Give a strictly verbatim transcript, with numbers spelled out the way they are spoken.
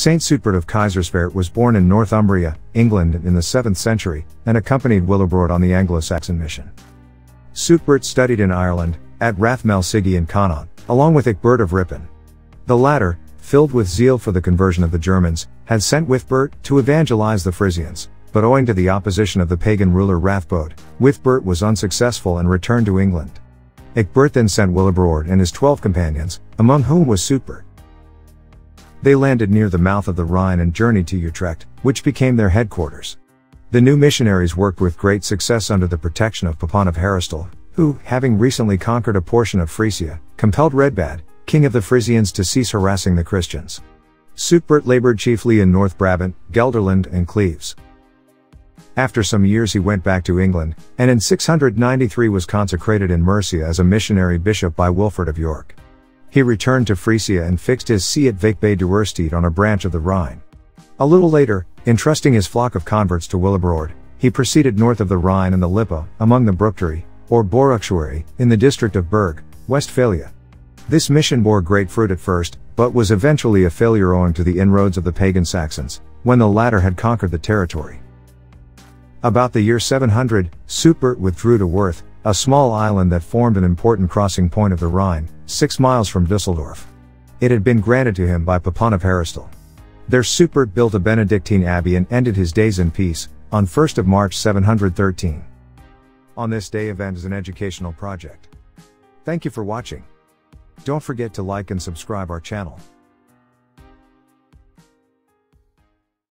Saint Suitbert of Kaiserswerth was born in Northumbria, England in the seventh century, and accompanied Willibrord on the Anglo-Saxon mission. Suitbert studied in Ireland, at Rathmelsigi in Connacht, along with Ecgberht of Ripon. The latter, filled with zeal for the conversion of the Germans, had sent Wihtberht to evangelize the Frisians, but owing to the opposition of the pagan ruler Rathbod, Wihtberht was unsuccessful and returned to England. Ecgberht then sent Willibrord and his twelve companions, among whom was Suitbert. They landed near the mouth of the Rhine and journeyed to Utrecht, which became their headquarters. The new missionaries worked with great success under the protection of Pepin of Heristal, who, having recently conquered a portion of Frisia, compelled Redbad, king of the Frisians, to cease harassing the Christians. Suitbert labored chiefly in North Brabant, Gelderland and Cleves. After some years he went back to England, and in six hundred ninety-three was consecrated in Mercia as a missionary bishop by Wilfrid of York. He returned to Frisia and fixed his see at Wijk bij Duurstede on a branch of the Rhine. A little later, entrusting his flock of converts to Willibrord, he proceeded north of the Rhine and the Lippe, among the Bructeri, or Boructuari, in the district of Berg, Westphalia. This mission bore great fruit at first, but was eventually a failure owing to the inroads of the pagan Saxons, when the latter had conquered the territory. About the year seven hundred, Suitbert withdrew to Worth, a small island that formed an important crossing point of the Rhine, six miles from Düsseldorf. It had been granted to him by Pepin of Heristal. There Suitbert built a Benedictine abbey and ended his days in peace, on first of March seven hundred thirteen. On this day event is an educational project. Thank you for watching. Don't forget to like and subscribe our channel.